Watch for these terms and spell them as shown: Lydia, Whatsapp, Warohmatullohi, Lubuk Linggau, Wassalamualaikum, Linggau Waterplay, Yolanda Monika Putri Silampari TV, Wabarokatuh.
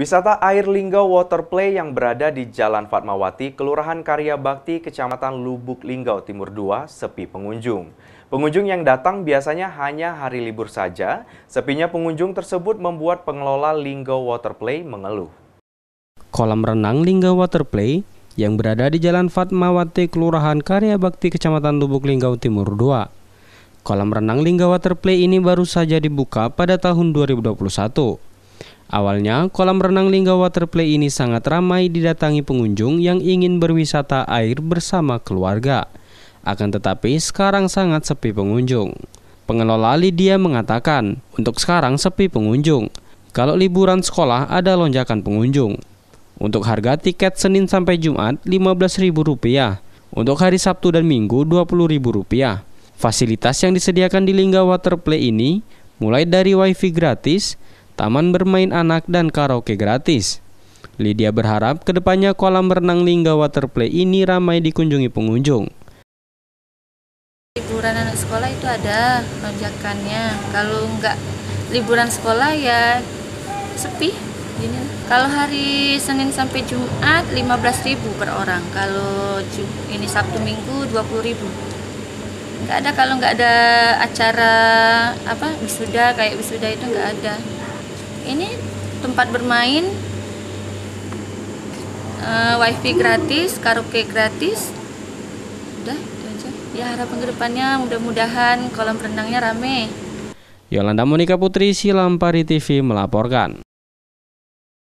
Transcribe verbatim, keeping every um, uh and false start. Wisata air Linggau Waterplay yang berada di Jalan Fatmawati, Kelurahan Karya Bakti, Kecamatan Lubuk Linggau Timur dua, sepi pengunjung. Pengunjung yang datang biasanya hanya hari libur saja. Sepinya pengunjung tersebut membuat pengelola Linggau Waterplay mengeluh. Kolam renang Linggau Waterplay yang berada di Jalan Fatmawati, Kelurahan Karya Bakti, Kecamatan Lubuk Linggau Timur dua. Kolam renang Linggau Waterplay ini baru saja dibuka pada tahun dua ribu dua puluh satu. Awalnya, kolam renang Linggau Waterplay ini sangat ramai didatangi pengunjung yang ingin berwisata air bersama keluarga. Akan tetapi, sekarang sangat sepi pengunjung. Pengelola Lydia mengatakan, untuk sekarang sepi pengunjung. Kalau liburan sekolah ada lonjakan pengunjung. Untuk harga tiket Senin sampai Jumat lima belas ribu rupiah. Untuk hari Sabtu dan Minggu dua puluh ribu rupiah. Fasilitas yang disediakan di Linggau Waterplay ini mulai dari wifi gratis, taman bermain anak, dan karaoke gratis. Lydia berharap kedepannya kolam renang Linggau Waterplay ini ramai dikunjungi pengunjung. Liburan anak sekolah itu ada lonjakannya. Kalau nggak liburan sekolah ya sepi. Gini. Kalau hari Senin sampai Jumat lima belas ribu per orang. Kalau ini Sabtu Minggu dua puluh ribu. Nggak ada kalau nggak ada acara apa wisuda, kayak wisuda itu nggak ada. Ini tempat bermain, uh, wifi gratis, karaoke gratis, udah itu aja. Ya harapan kedepannya mudah-mudahan kolam renangnya rame. Yolanda Monika Putri Silampari T V melaporkan.